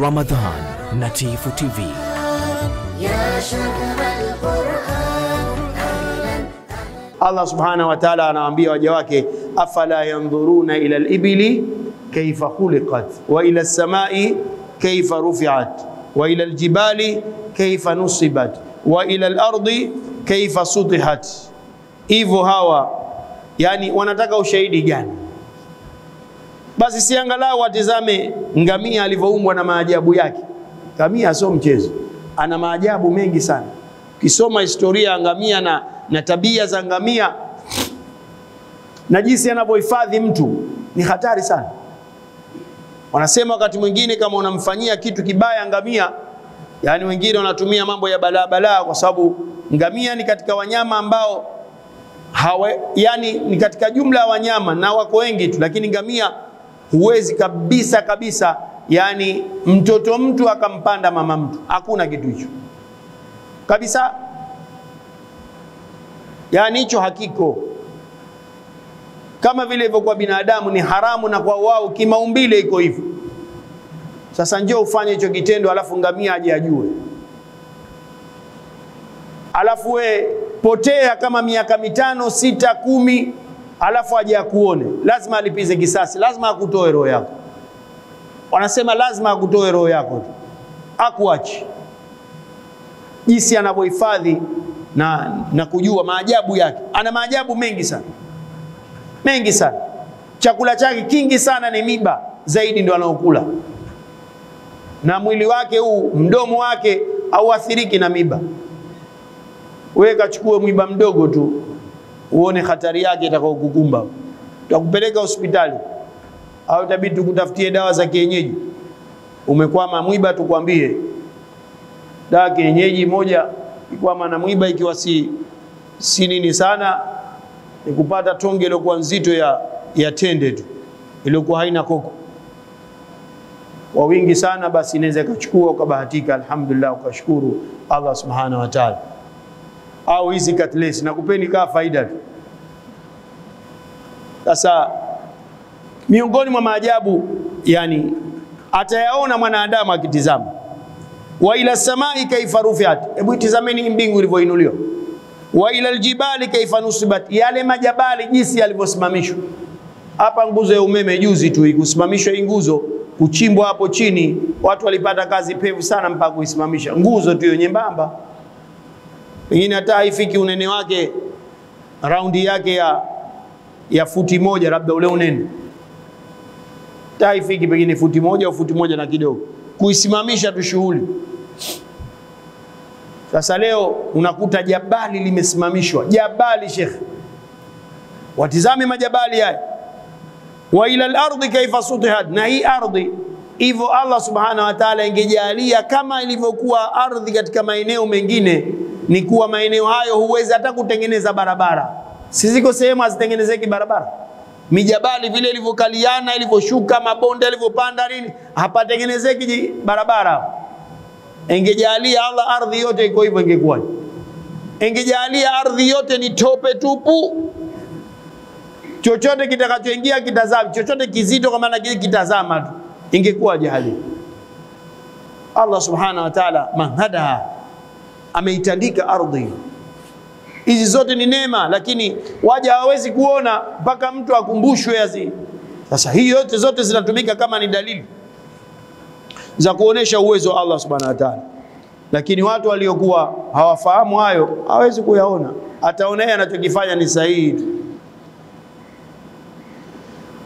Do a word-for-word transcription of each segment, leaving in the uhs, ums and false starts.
رمضان نتيف تيفي. يا شكر القرآن. الله سبحانه وتعالى anaambia waja wake afala yanzuruna ila al-ibili kayfa khuliqat wa ila as-samai kayfa rufi'at wa ila al-jibali kayfa nusibat wa ila al-ardi kayfa sutihat. Hivyo hawa yani wanataka ushahidi gani? Basi siangalau watizame ngamia alivyoumbwa na maajabu yake. Ngamia sio mchezo. Ana maajabu mengi sana. Ukisoma historia ya ngamia na na tabia za ngamia na jinsi anavyohifadhi mtu ni hatari sana. Wanasema wakati mwingine kama unamfanyia kitu kibaya ngamia, yani wengine wanatumia mambo ya balaa balaa kwa sababu ngamia ni katika wanyama ambao hawe, yani ni katika jumla ya wanyama na wako wengi tu, lakini ngamia huwezi kabisa kabisa, yani mtoto mtu akampanda mama mtu, hakuna kitu hicho kabisa, yani hicho hakiko. Kama vile hivyo kwa binadamu ni haramu na kwa wao kimaumbile iko hivyo. Sasa njoo ufanye hicho kitendo alafu ngamia aje ajue, alafu we potea kama miaka mitano sita kumi, alafu aje akuone, lazima alipize kisasi, lazima akutoe roho yako. Wanasema lazima akutoe roho yako tu, akuache jinsi anavyohifadhi na na kujua maajabu yake. Ana maajabu mengi sana, mengi sana. Chakula chake kingi sana ni miba zaidi ndio anaokula, na mwili wake huu mdomo wake hauathiriki na miba. Wewe kachukue mwiba mdogo tu uone hatari yake itakayokukumba, tutakupeleka hospitali au itabidi tukutafutie dawa za kienyeji. Umekwama mwiba tukwambie dawa kienyeji moja, ikiwa na mwiba ikiwa si si nini sana, ni kupata tonge iliyokuwa nzito ya ya tende tu iliyokuwa haina koko wa wingi sana, basi inaweza kuchukua ukabahatika, alhamdulillah, ukashukuru Allah subhanahu wa ta'ala. Au hizi katlesi na kupeni kaa faida tu. Sasa miongoni mwa maajabu yani atayaona mwanadamu akitizama. Wa ila samai kaifa rufiat, hebu itizameni mbingu ilivyoinuliwa. Wa ila aljibali kaifa nusibat, yale majabali jinsi yalivyosimamishwa. Hapa nguzo ya umeme juzi tu ikusimamishwa nguzo, kuchimbwa hapo chini, watu walipata kazi pevu sana mpaka kuisimamisha. Nguzo tu nyembamba. Pengine hata haifiki unene wake, raundi yake ya ya futi moja, labda ule unene. Hata haifiki pengine futi moja au futi moja na kidogo. Kuisimamisha tu shughuli. Sasa leo unakuta jabali limesimamishwa. Jabali Sheikh. Watizame majabali haya. Wa ila al-ardi kaifa sutihat, na hii ardhi hivyo Allah subhanahu wa ta'ala ingejalia kama ilivyokuwa ardhi katika maeneo mengine, ni kuwa maeneo hayo huwezi hata kutengeneza barabara. Siziko sehemu hazitengenezeki barabara. Mijabali vile ilivyokaliana, ilivyoshuka, mabonde ilivyopanda nini, hapatengenezeki barabara. Ingejalia Allah ardhi yote iko hivyo ingekuwaje? Ingejalia ardhi yote ni tope tupu. Chochote kitakachoingia kitazama, chochote kizito kama na kile kitazama tu. Ingekuwaje hali? Allah subhanahu wa ta'ala mahada ameitandika ardhi. Hizi zote ni neema, lakini waja hawawezi kuona mpaka mtu akumbushwe yazi. Sasa hii yote zote zinatumika kama ni dalili za kuonesha uwezo wa Allah subhanahu wa ta'ala, lakini watu waliokuwa hawafahamu hayo hawezi kuyaona. Ataona yeye anachokifanya ni sahihi.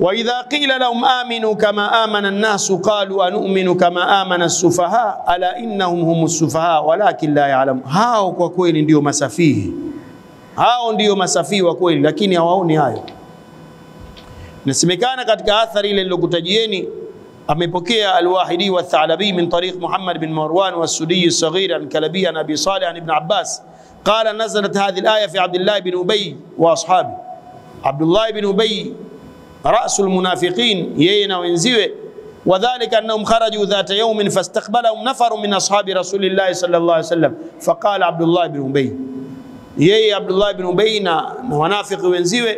Wa idha qila lahum aminu kama amana an-nasu qalu anu'minu kama amana as-sufaha ala innahum humus sufaha walakin la ya'lamu. Hao kwa kweli ndio masafihi. Hao ndio masafihi wa kweli, lakini hawaoni hayo. Nasemekana katika athari ile nilokutajieni, amepokea al-Wahidi wa Thalabi min tariq Muhammad bin Marwan wa Sudi as-Saghir al-Kalabi an Abi Salih an Ibn Abbas qala nazalat hadhihi al-aya fi Abdullah ibn Ubay wa ashabi. Abdullah ibn Ubay رأس المنافقين يينا وينزوي وذلك أنهم خرجوا ذات يوم فاستقبلهم نفر من أصحاب رسول الله صلى الله عليه وسلم فقال عبد الله بن أبي يي عبد الله بن أبي منافق وينزوي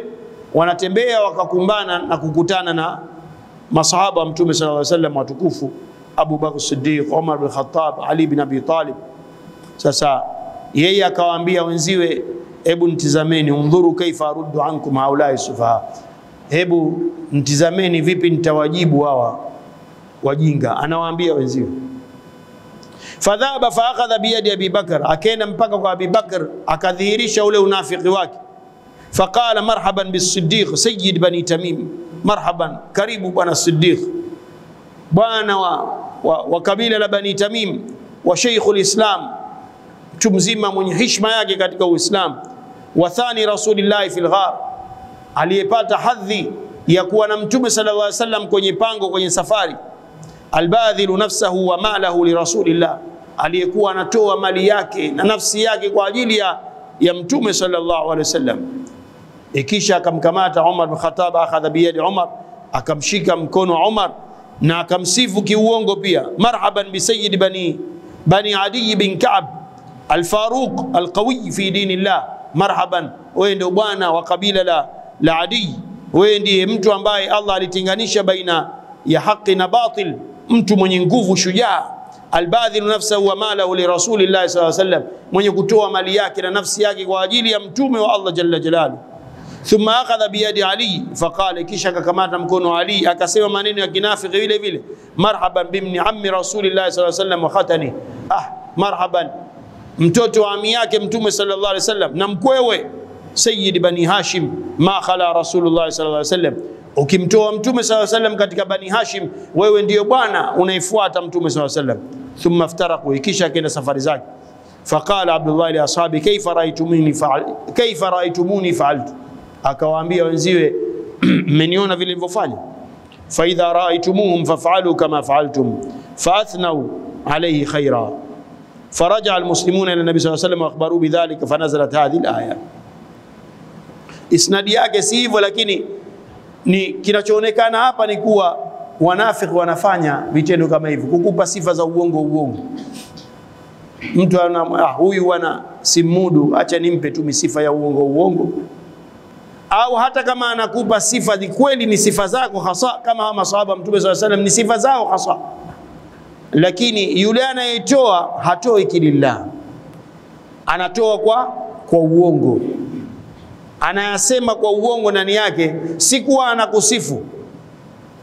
ونتمبيا وككمبانا نككتانا مصحابا متوم صلى الله عليه وسلم وتكوفوا Abu Bakr al-Siddiq, Umar ibn al-Khattab, Ali ibn Abi Talib. Sasa yeye akawaambia wenziwe, hebu ntizameni, undhuru kaifa aruddu ankum haulai sufaha, hebu ntizameni vipi nitawajibu hawa wajinga. Anawaambia wenziwe. Fadhaba faakadha biyadi Abi Bakr, akaenda mpaka kwa Abi Bakr akadhihirisha ule unafiki wake. Faqala marhaban bis-Siddiq sayyid bani Tamim, marhaban, karibu bwana Siddiq, bwana wa, wa, wa kabila la bani Tamim, wa shaykhul Islam, mtu mzima mwenye heshima yake katika Uislamu, wa thani Rasulillah fil ghar, aliyepata hadhi ya kuwa na Mtume sallallahu alaihi wasallam kwenye pango, kwenye safari. Albadhilu nafsahu wa malahu li Rasulillah, aliyekuwa anatoa mali yake na nafsi yake kwa ajili ya, ya Mtume sallallahu alaihi wasallam. Ikisha akamkamata Umar bin Khattab, akhadha biyadi Umar, akamshika mkono Umar na akamsifu kiuongo pia, marhaban bi sayyid bani bani Adi bin Ka'b al-Faruq al-Qawi fi dinillah, marhaban, wewe ndio bwana wa kabila la, la Adi, wewe ndiye mtu ambaye Allah alitenganisha baina ya haki na batil, mtu mwenye nguvu, shujaa. Albadhilu nafsahu wa malahu li Rasulillah sallallahu alaihi wasallam, mwenye kutoa mali yake na nafsi yake kwa ajili ya mtume wa Allah jalla jalaluhu. Thumma akhadha biyadi Ali faqala, kisha kakamata mkono Ali akasema maneno ya kinafiki vile vile, marhaban bimni ammi Rasulillah sallallahu alaihi wasallam wa khatani, ah, marhaban, mtoto wa ami yake mtume sallallahu alaihi wasallam na mkwewe sayyid bani Hashim, ma khala Rasulullah sallallahu alaihi wasallam. Ukimtoa mtume sallallahu alaihi wasallam katika bani Hashim, wewe ndiyo bwana unaifuata mtume sallallahu alaihi wasallam. Thumma iftaraqu, ikisha kenda safari zake. Faqala Abdullah li ashabi kayfa raaitumuni fa'al, kayfa raaitumuni fa'altu, akawaambia wenziwe mmeniona vile nilivyofanya. Fa idha raaitumuhum faf'alu kama fa'altum fa'athnaw alayhi khaira. Faraja almuslimuna ila nabii sallallahu alaihi wasallam akhbaru bidhalika fanazalat hadhihi alaya. Isnadi yake si hivyo, lakini ni kinachoonekana hapa ni kuwa wanafiki wanafanya vitendo kama hivyo, kukupa sifa za uongo uongo. Mtu ana ah, huyu ana simudu, acha nimpe tu sifa ya uongo uongo. Au hata kama anakupa sifa ni kweli ni sifa zako hasa, kama hawa maswahaba mtume sallallahu alaihi wasallam ni sifa zao hasa, lakini yule anayetoa hatoi kidillah, anatoa kwa kwa uongo, anayasema kwa uongo ndani yake. Si kuwa anakusifu,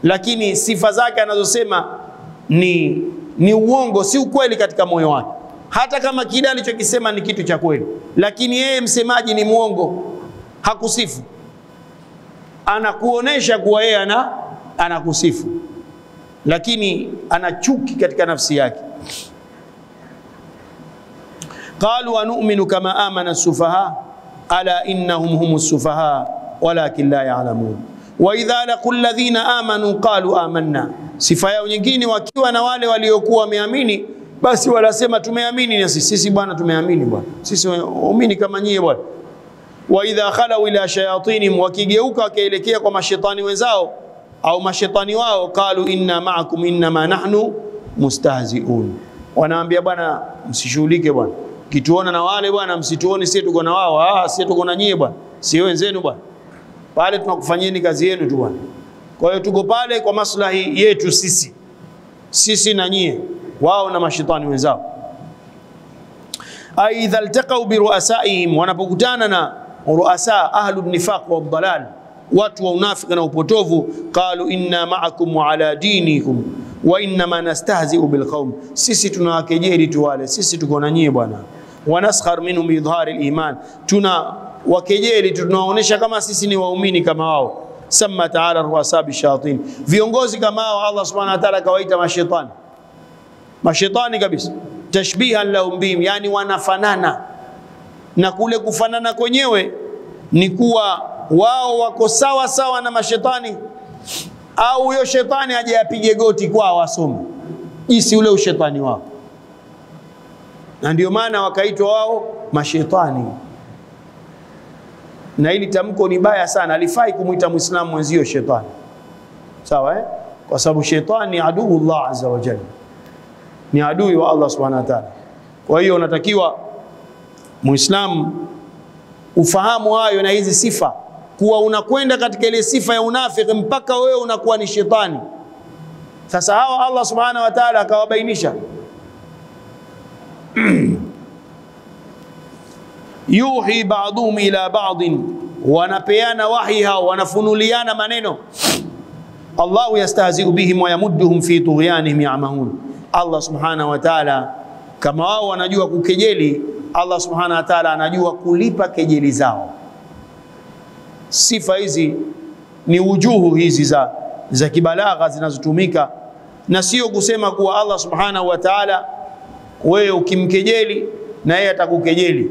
lakini sifa zake anazosema ni ni uongo, si ukweli katika moyo wake, hata kama kile alichokisema ni kitu cha kweli, lakini yeye msemaji ni muongo, hakusifu, anakuonesha kuwa yeye ana anakusifu, lakini anachuki katika nafsi yake. Qalu anu'minu kama amana sufaha ala innahum humus sufaha walakin la ya'lamun wa idha laqul ladhina amanu qalu amanna. Sifa yao nyingine, wakiwa na wale waliokuwa wameamini basi walasema tumeamini na sisi, sisi bwana tumeamini bwana, sisi waamini kama nyie bwana. Wa idha khalu ila shayatinihim, wakigeuka wakaelekea kwa mashetani wenzao au mashetani wao, qalu inna ma'akum inna ma nahnu mustahzi'un, wanaambia bwana msishughulike bwana, kituona na wale bwana msituone sisi tuko na wao, ah sisi tuko na nyie bwana, si wenzenu bwana, pale tunakufanyeni kazi yenu tu bwana, kwa hiyo tuko pale kwa maslahi yetu sisi, sisi na nyie, wao na mashetani wenzao. Aidha altaqau bi ruasaihim, wanapokutana na ruasa ahlul nifaq wa dalal, watu wa unafiki na upotovu, qalu inna ma'akum wa ala dinikum wa inna ma nastahzi'u bil qawm, sisi tunawakejeli tu wale, sisi tuko na nyie bwana, wanaskhar minhum bi idhari al iman, tuna wakejeli tu, tunaonesha kama sisi ni waumini kama wao. Sama ta'ala ruasa bi shayatin, viongozi kama wao Allah subhanahu wa ta'ala kawaita mashaitani, mashaitani kabisa, tashbihan lahum bihim, yani wanafanana na kule kufanana kwenyewe ni kuwa wao wako sawa sawa na mashetani, au huyo shetani aje apige goti kwao wasome jinsi ule ushetani wao, na ndio maana wakaitwa wao mashetani. Na hili tamko ni baya sana, alifai kumuita muislamu mwenzio shetani, sawa eh? Kwa sababu shetani ni aduullah azza wa jalla, ni adui wa Allah subhanahu wa ta'ala. Kwa hiyo unatakiwa muislamu ufahamu hayo na hizi sifa, kuwa unakwenda katika ile sifa ya unafiki mpaka wewe unakuwa ni shetani. Sasa hawa Allah subhanahu wa ta'ala akawabainisha. Yuhi ba'dhum ila ba'dhin, wanapeana wahi hao, wanafunuliana maneno. Allahu yastahzi'u bihim wa yamudduhum fi tughyanihim ya'mahun. Allah subhanahu wa ta'ala kama wao wanajua kukejeli, Allah subhanahu wa ta'ala anajua kulipa kejeli zao. Sifa hizi ni ujuhu hizi za za kibalagha zinazotumika, na sio kusema kuwa Allah subhanahu wa ta'ala wewe ukimkejeli na yeye atakukejeli,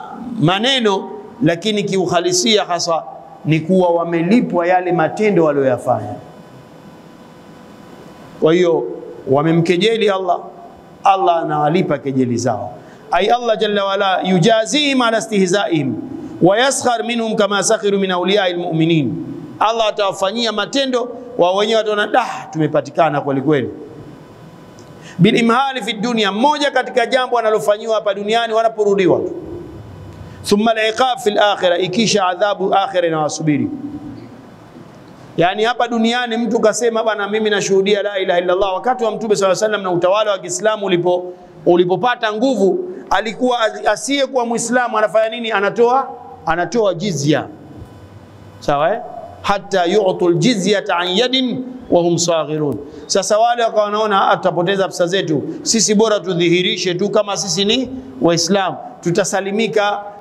maneno, lakini kiuhalisia hasa ni kuwa wamelipwa yale matendo walioyafanya. Kwa hiyo wamemkejeli Allah, Allah anawalipa kejeli zao. Ay Allah jalla wala yujazihim ala istihzaihim wa yaskhar minhum kama sakhiru min awliya'il mu'minin. Allah atawafanyia matendo wa wenyewe wataona dah, tumepatikana kweli kweli. Bil imhali fi dunya, moja katika jambo analofanywa hapa duniani wanaporudiwa tu. Thumma al-iqab fi al-akhirah, ikisha adhabu akhirah inawasubiri. Yani hapa duniani mtu kasema bana mimi nashuhudia la ilaha illa Allah, wakati wa Mtume sallallahu alayhi wasallam na utawala wa Kiislamu ulipo ulipopata nguvu, alikuwa asiye kuwa Muislamu anafanya nini? Anatoa anatoa jizya. Sawa eh? Hatta yu'tul jizyata an yadin wa hum saghirun. Sasa wale wakawa wanaona atapoteza pesa zetu, sisi bora tudhihirishe tu kama sisi ni Waislamu, tutasalimika,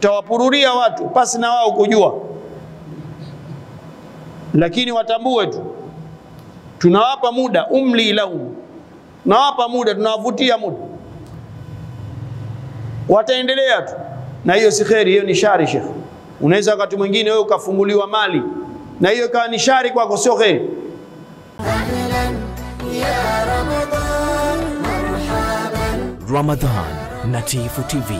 tawapururia watu pasi na wao kujua, lakini watambue tu, tunawapa muda. Umli lahum, nawapa muda, tunawavutia muda, wataendelea tu. Na hiyo si kheri, hiyo ni shari. Sheikh, unaweza wakati mwingine wewe ukafunguliwa mali na hiyo ikawa ni shari kwako, sio kheri. Ramadan Natifu T V.